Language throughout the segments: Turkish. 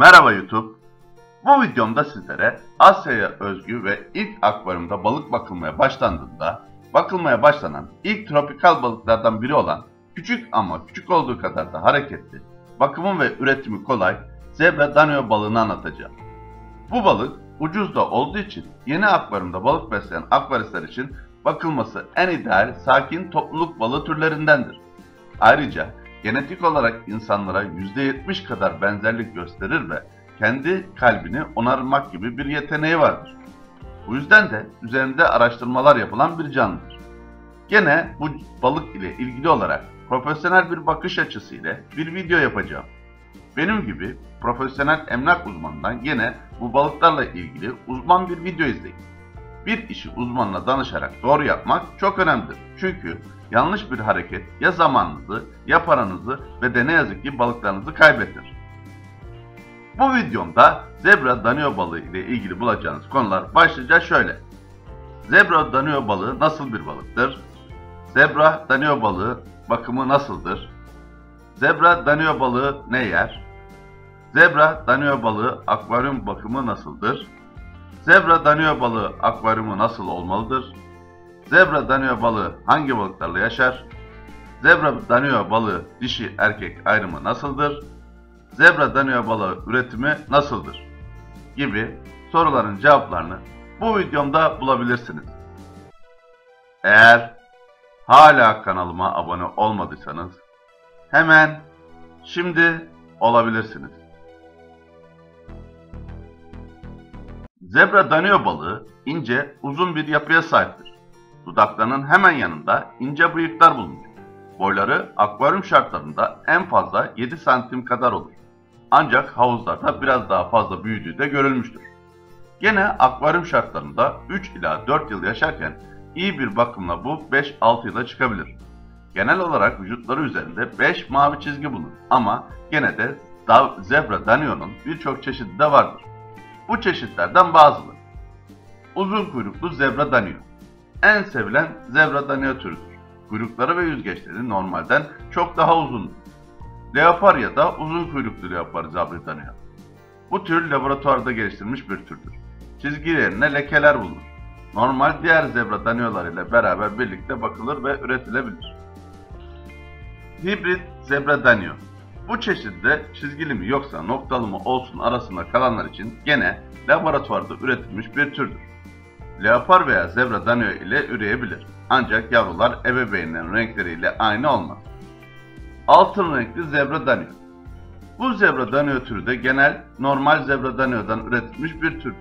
Merhaba YouTube. Bu videomda sizlere Asya'ya özgü ve ilk akvaryumda balık bakılmaya başlanan ilk tropikal balıklardan biri olan küçük ama küçük olduğu kadar da hareketli, bakımı ve üretimi kolay Zebra Danio balığını anlatacağım. Bu balık ucuz da olduğu için yeni akvaryumda balık besleyen akvaristler için bakılması en ideal sakin topluluk balığı türlerindendir. Ayrıca genetik olarak insanlara %70 kadar benzerlik gösterir ve kendi kalbini onarmak gibi bir yeteneği vardır. Bu yüzden de üzerinde araştırmalar yapılan bir canlıdır. Gene bu balık ile ilgili olarak profesyonel bir bakış açısı ile bir video yapacağım. Benim gibi profesyonel emlak uzmanından gene bu balıklarla ilgili uzman bir video izleyin. Bir işi uzmanla danışarak doğru yapmak çok önemlidir. Çünkü yanlış bir hareket ya zamanınızı ya paranızı ve de ne yazık ki balıklarınızı kaybetir. Bu videomda Zebra Danio balığı ile ilgili bulacağınız konular başlıca şöyle. Zebra Danio balığı nasıl bir balıktır? Zebra Danio balığı bakımı nasıldır? Zebra Danio balığı ne yer? Zebra Danio balığı akvaryum bakımı nasıldır? Zebra Danio balığı akvaryumu nasıl olmalıdır? Zebra Danio balığı hangi balıklarla yaşar? Zebra Danio balığı dişi erkek ayrımı nasıldır? Zebra Danio balığı üretimi nasıldır? Gibi soruların cevaplarını bu videomda bulabilirsiniz. Eğer hala kanalıma abone olmadıysanız hemen şimdi olabilirsiniz. Zebra Danio balığı ince, uzun bir yapıya sahiptir. Dudaklarının hemen yanında ince bıyıklar bulunur. Boyları akvaryum şartlarında en fazla 7 santim kadar olur. Ancak havuzlarda biraz daha fazla büyüdüğü de görülmüştür. Gene akvaryum şartlarında 3 ila 4 yıl yaşarken iyi bir bakımla bu 5-6 yıla çıkabilir. Genel olarak vücutları üzerinde 5 mavi çizgi bulunur ama gene de Zebra Danio'nun birçok çeşidi de vardır. Bu çeşitlerden bazıları. Uzun kuyruklu Zebra Danio. En sevilen Zebra Danio türüdür. Kuyrukları ve yüzgeçleri normalden çok daha uzundur. Leopar ya da uzun kuyruklu leopar Zebra Danio. Bu tür laboratuvarda geliştirilmiş bir türdür. Çizgilerine lekeler bulunur. Normal diğer Zebra Danio'lar ile beraber birlikte bakılır ve üretilebilir. Hibrit Zebra Danio. Bu çeşitte çizgili mi yoksa noktalı mı olsun arasında kalanlar için gene laboratuvarda üretilmiş bir türdür. Leopar veya Zebra Danio ile üreyebilir. Ancak yavrular ebeveynlerin renkleriyle aynı olmaz. Altın renkli Zebra Danio. Bu Zebra Danio türü de genel normal Zebra Danio'dan üretilmiş bir türdür.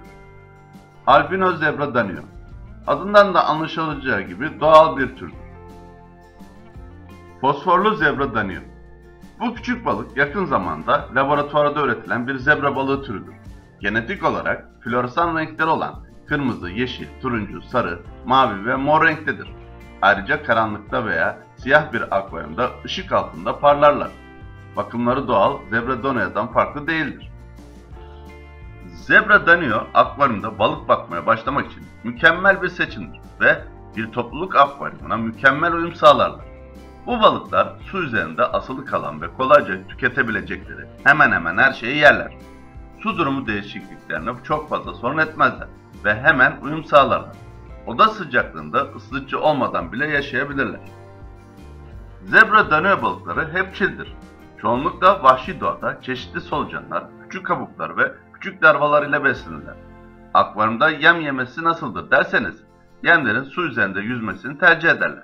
Albino Zebra Danio. Adından da anlaşılacağı gibi doğal bir türdür. Fosforlu Zebra Danio. Bu küçük balık yakın zamanda laboratuvarda üretilen bir zebra balığı türüdür. Genetik olarak floresan renkleri olan kırmızı, yeşil, turuncu, sarı, mavi ve mor renktedir. Ayrıca karanlıkta veya siyah bir akvaryumda ışık altında parlarlar. Bakımları doğal Zebra Danio'dan farklı değildir. Zebra Danio akvaryumda balık bakmaya başlamak için mükemmel bir seçimdir ve bir topluluk akvaryumuna mükemmel uyum sağlarlar. Bu balıklar su üzerinde asılı kalan ve kolayca tüketebilecekleri hemen hemen her şeyi yerler. Su durumu değişikliklerine çok fazla sorun etmezler ve hemen uyum sağlarlar. Oda sıcaklığında ısıtıcı olmadan bile yaşayabilirler. Zebra Danio balıkları hepçildir. Çoğunlukla vahşi doğada çeşitli solucanlar, küçük kabuklar ve küçük larvalar ile beslenirler. Akvaryumda yem yemesi nasıldır derseniz, yemlerin su üzerinde yüzmesini tercih ederler.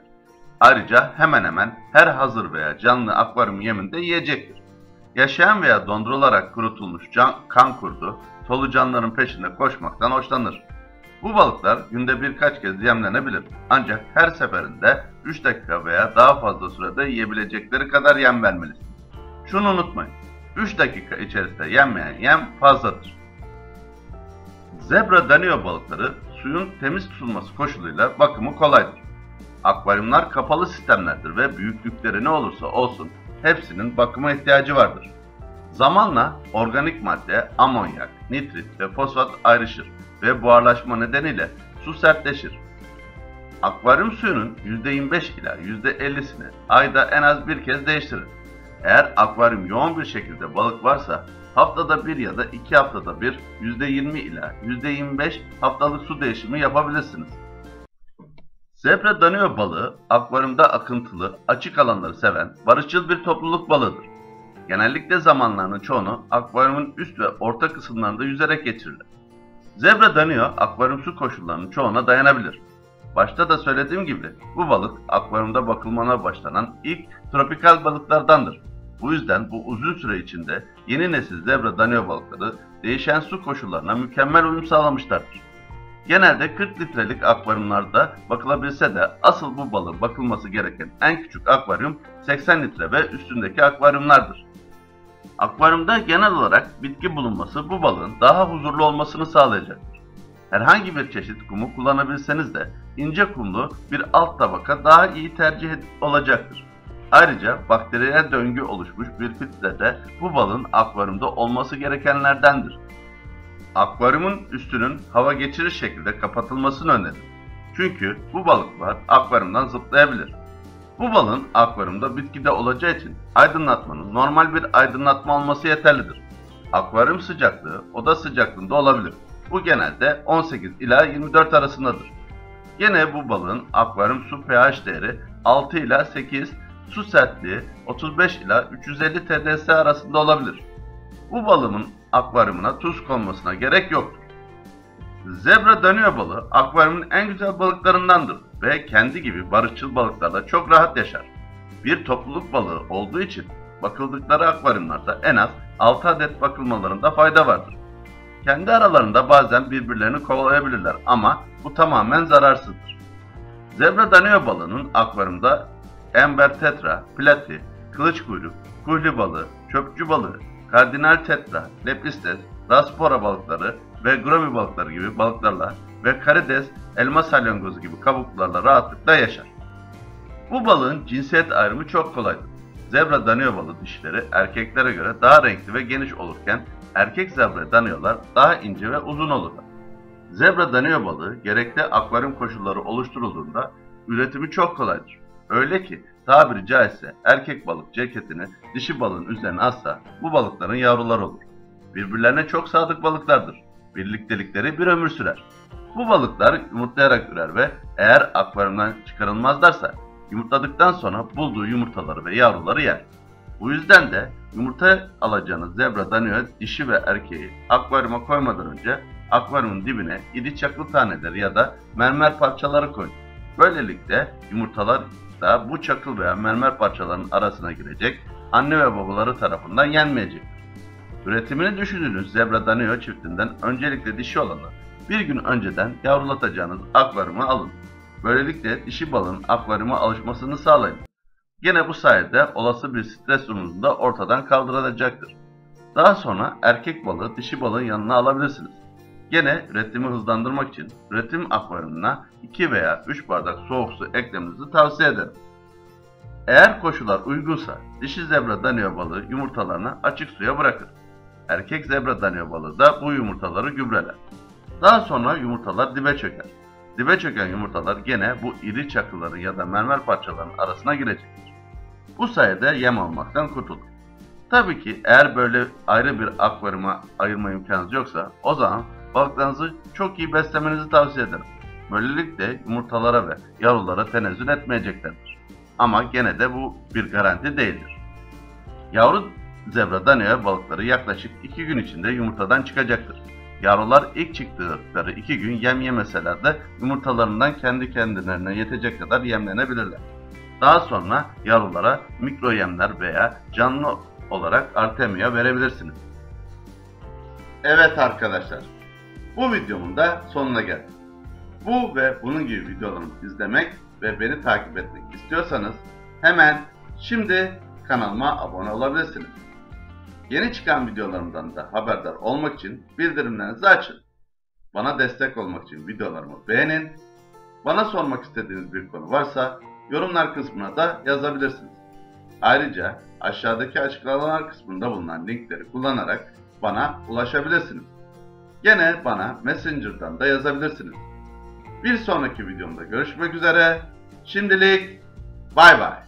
Ayrıca hemen hemen her hazır veya canlı akvaryum yeminde yiyecektir. Yaşayan veya dondurularak kurutulmuş kan kurdu, solucanların peşinde koşmaktan hoşlanır. Bu balıklar günde birkaç kez yemlenebilir. Ancak her seferinde 3 dakika veya daha fazla sürede yiyebilecekleri kadar yem vermelisiniz. Şunu unutmayın, 3 dakika içerisinde yenmeyen yem fazladır. Zebra Danio balıkları suyun temiz tutulması koşuluyla bakımı kolaydır. Akvaryumlar kapalı sistemlerdir ve büyüklükleri ne olursa olsun hepsinin bakıma ihtiyacı vardır. Zamanla organik madde, amonyak, nitrit ve fosfat ayrışır ve buharlaşma nedeniyle su sertleşir. Akvaryum suyunun %25 ila %50'sini ayda en az bir kez değiştirin. Eğer akvaryum yoğun bir şekilde balık varsa haftada bir ya da 2 haftada bir %20 ila %25 haftalık su değişimi yapabilirsiniz. Zebra Danio balığı akvaryumda akıntılı, açık alanları seven, barışçıl bir topluluk balığıdır. Genellikle zamanlarının çoğunu akvaryumun üst ve orta kısımlarında yüzerek geçirilir. Zebra Danio akvaryum su koşullarının çoğuna dayanabilir. Başta da söylediğim gibi bu balık akvaryumda bakılmaya başlanan ilk tropikal balıklardandır. Bu yüzden bu uzun süre içinde yeni nesil Zebra Danio balıkları değişen su koşullarına mükemmel uyum sağlamışlardır. Genelde 40 litrelik akvaryumlarda bakılabilse de asıl bu balığın bakılması gereken en küçük akvaryum 80 litre ve üstündeki akvaryumlardır. Akvaryumda genel olarak bitki bulunması bu balığın daha huzurlu olmasını sağlayacaktır. Herhangi bir çeşit kumu kullanabilseniz de ince kumlu bir alt tabaka daha iyi tercih olacaktır. Ayrıca bakteriyel döngü oluşmuş bir filtre de bu balığın akvaryumda olması gerekenlerdendir. Akvaryumun üstünün hava geçirir şekilde kapatılmasını öneririm. Çünkü bu balıklar akvaryumdan zıplayabilir. Bu balığın akvaryumda bitkide olacağı için aydınlatmanın normal bir aydınlatma olması yeterlidir. Akvaryum sıcaklığı oda sıcaklığında olabilir. Bu genelde 18 ila 24 arasındadır. Gene bu balığın akvaryum su pH değeri 6 ila 8, su sertliği 35 ila 350 TDS arasında olabilir. Bu balığın akvaryumuna tuz konmasına gerek yoktur. Zebra Danio balığı akvaryumun en güzel balıklarındandır ve kendi gibi barışçıl balıklarla çok rahat yaşar. Bir topluluk balığı olduğu için bakıldıkları akvaryumlarda en az 6 adet bakılmalarında fayda vardır. Kendi aralarında bazen birbirlerini kovalayabilirler ama bu tamamen zararsızdır. Zebra Danio balığının akvaryumda ember tetra, plati, kılıç kuyruğu, kuhli balığı, çöpçü balığı, Kardinal Tetra, Lepistes, Rasbora balıkları ve Gourami balıkları gibi balıklarla ve karides, elma salyangozu gibi kabuklarla rahatlıkla yaşar. Bu balığın cinsiyet ayrımı çok kolaydır. Zebra Danio balığı dişleri erkeklere göre daha renkli ve geniş olurken erkek Zebra Danio'lar daha ince ve uzun olurlar. Zebra Danio balığı gerekli akvaryum koşulları oluşturulduğunda üretimi çok kolaydır. Öyle ki tabiri caizse erkek balık ceketini dişi balığın üzerine assa bu balıkların yavruları olur. Birbirlerine çok sadık balıklardır. Birliktelikleri bir ömür sürer. Bu balıklar yumurtlayarak ürer ve eğer akvaryumdan çıkarılmazlarsa yumurtladıktan sonra bulduğu yumurtaları ve yavruları yer. Bu yüzden de yumurta alacağınız Zebra Danio dişi ve erkeği akvaryuma koymadan önce akvaryumun dibine iri çakıl taneleri ya da mermer parçaları koyun. Böylelikle yumurtalar da bu çakıl veya mermer parçalarının arasına girecek, anne ve babaları tarafından yenmeyecek. Üretimini düşündüğünüz Zebra Danio çiftinden öncelikle dişi olanı bir gün önceden yavrulatacağınız akvaryuma alın. Böylelikle dişi balığın akvaryuma alışmasını sağlayın. Gene bu sayede olası bir stres durumunda ortadan kaldırılacaktır. Daha sonra erkek balığı dişi balığın yanına alabilirsiniz. Gene üretimi hızlandırmak için üretim akvaryumuna 2 veya 3 bardak soğuk su eklemenizi tavsiye ederim. Eğer koşullar uygunsa dişi Zebra Danio balığı yumurtalarını açık suya bırakır. Erkek Zebra Danio balığı da bu yumurtaları gübreler. Daha sonra yumurtalar dibe çöker. Dibe çöken yumurtalar gene bu iri çakılların ya da mermer parçalarının arasına girecektir. Bu sayede yem olmaktan kurtulur. Tabii ki eğer böyle ayrı bir akvaryuma ayırma imkanınız yoksa o zaman balıklarınızı çok iyi beslemenizi tavsiye ederim. Böylelikle yumurtalara ve yavrulara tenezzül etmeyeceklerdir. Ama gene de bu bir garanti değildir. Yavru Zebra Danio balıkları yaklaşık 2 gün içinde yumurtadan çıkacaktır. Yavrular ilk çıktıkları 2 gün yem yemeseler de yumurtalarından kendi kendilerine yetecek kadar yemlenebilirler. Daha sonra yavrulara mikro yemler veya canlı olarak artemia verebilirsiniz. Evet arkadaşlar, bu videomun da sonuna geldim. Bu ve bunun gibi videolarımı izlemek ve beni takip etmek istiyorsanız hemen şimdi kanalıma abone olabilirsiniz. Yeni çıkan videolarımdan da haberdar olmak için bildirimlerinizi açın. Bana destek olmak için videolarımı beğenin. Bana sormak istediğiniz bir konu varsa yorumlar kısmına da yazabilirsiniz. Ayrıca aşağıdaki açıklamalar kısmında bulunan linkleri kullanarak bana ulaşabilirsiniz. Gene bana Messenger'dan da yazabilirsiniz. Bir sonraki videomda görüşmek üzere. Şimdilik bay bay.